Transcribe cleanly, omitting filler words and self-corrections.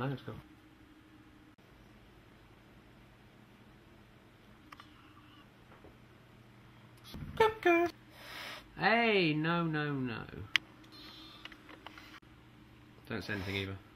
Now let's go. Hey, no. Don't say anything either.